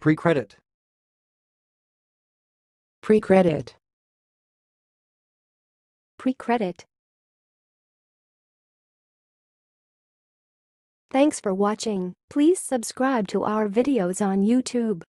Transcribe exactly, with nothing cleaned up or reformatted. Precredit. Precredit. Precredit. Thanks for watching. Please subscribe to our videos on YouTube.